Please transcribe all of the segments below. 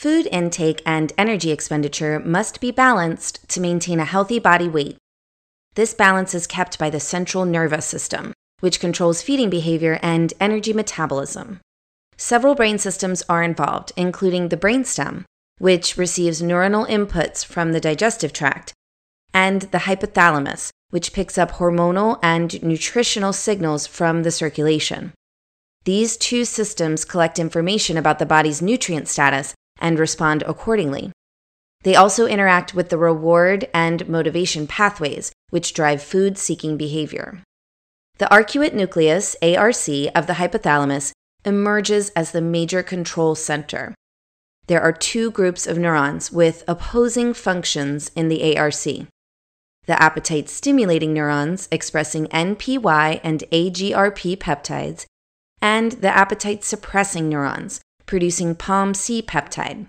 Food intake and energy expenditure must be balanced to maintain a healthy body weight. This balance is kept by the central nervous system, which controls feeding behavior and energy metabolism. Several brain systems are involved, including the brainstem, which receives neuronal inputs from the digestive tract, and the hypothalamus, which picks up hormonal and nutritional signals from the circulation. These two systems collect information about the body's nutrient status and respond accordingly. They also interact with the reward and motivation pathways, which drive food-seeking behavior. The arcuate nucleus, ARC, of the hypothalamus emerges as the major control center. There are two groups of neurons with opposing functions in the ARC. The appetite-stimulating neurons expressing NPY and AGRP peptides, and the appetite-suppressing neurons producing POMC peptide.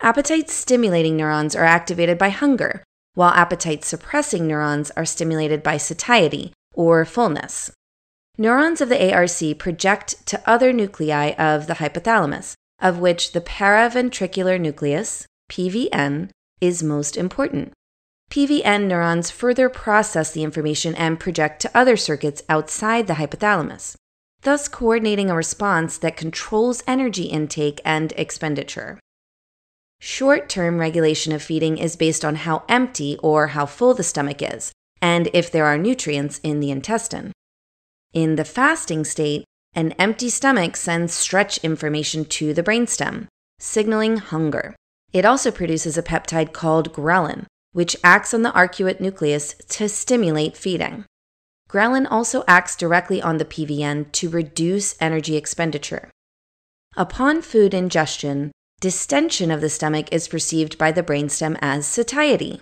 Appetite-stimulating neurons are activated by hunger, while appetite-suppressing neurons are stimulated by satiety, or fullness. Neurons of the ARC project to other nuclei of the hypothalamus, of which the paraventricular nucleus, PVN, is most important. PVN neurons further process the information and project to other circuits outside the hypothalamus, thus coordinating a response that controls energy intake and expenditure. Short-term regulation of feeding is based on how empty or how full the stomach is, and if there are nutrients in the intestine. In the fasting state, an empty stomach sends stretch information to the brainstem, signaling hunger. It also produces a peptide called ghrelin, which acts on the arcuate nucleus to stimulate feeding. Ghrelin also acts directly on the PVN to reduce energy expenditure. Upon food ingestion, distension of the stomach is perceived by the brainstem as satiety.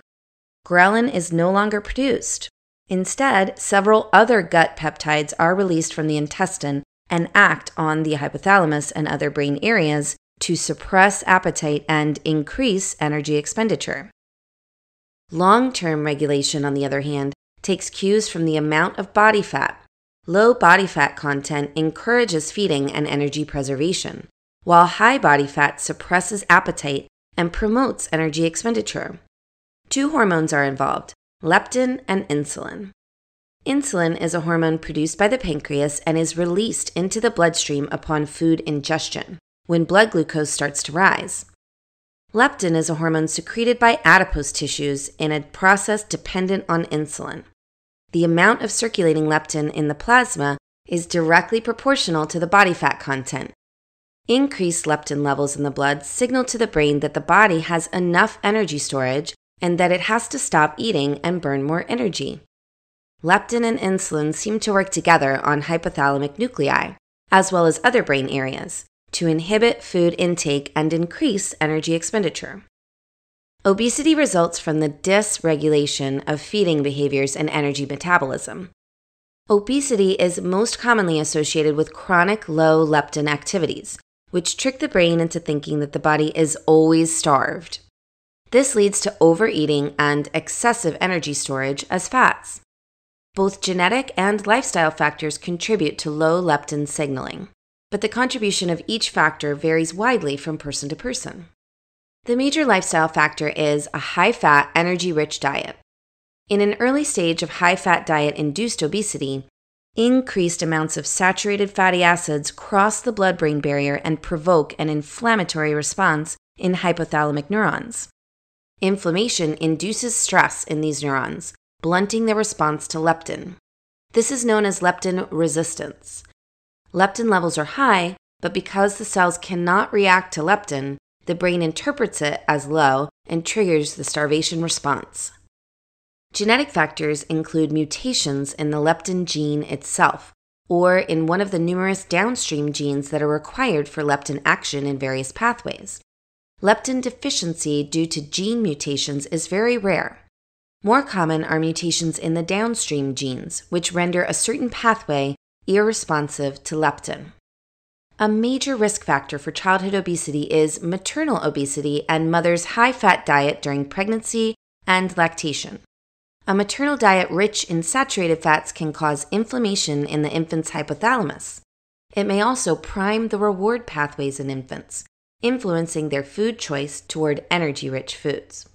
Ghrelin is no longer produced. Instead, several other gut peptides are released from the intestine and act on the hypothalamus and other brain areas to suppress appetite and increase energy expenditure. Long-term regulation, on the other hand, takes cues from the amount of body fat. Low body fat content encourages feeding and energy preservation, while high body fat suppresses appetite and promotes energy expenditure. Two hormones are involved: leptin and insulin. Insulin is a hormone produced by the pancreas and is released into the bloodstream upon food ingestion, when blood glucose starts to rise. Leptin is a hormone secreted by adipose tissues in a process dependent on insulin. The amount of circulating leptin in the plasma is directly proportional to the body fat content. Increased leptin levels in the blood signal to the brain that the body has enough energy storage and that it has to stop eating and burn more energy. Leptin and insulin seem to work together on hypothalamic nuclei, as well as other brain areas, to inhibit food intake and increase energy expenditure. Obesity results from the dysregulation of feeding behaviors and energy metabolism. Obesity is most commonly associated with chronic low leptin activities, which trick the brain into thinking that the body is always starved. This leads to overeating and excessive energy storage as fats. Both genetic and lifestyle factors contribute to low leptin signaling, but the contribution of each factor varies widely from person to person. The major lifestyle factor is a high-fat, energy-rich diet. In an early stage of high-fat diet-induced obesity, increased amounts of saturated fatty acids cross the blood-brain barrier and provoke an inflammatory response in hypothalamic neurons. Inflammation induces stress in these neurons, blunting their response to leptin. This is known as leptin resistance. Leptin levels are high, but because the cells cannot react to leptin, the brain interprets it as low and triggers the starvation response. Genetic factors include mutations in the leptin gene itself, or in one of the numerous downstream genes that are required for leptin action in various pathways. Leptin deficiency due to gene mutations is very rare. More common are mutations in the downstream genes, which render a certain pathway irresponsive to leptin. A major risk factor for childhood obesity is maternal obesity and mother's high-fat diet during pregnancy and lactation. A maternal diet rich in saturated fats can cause inflammation in the infant's hypothalamus. It may also prime the reward pathways in infants, influencing their food choice toward energy-rich foods.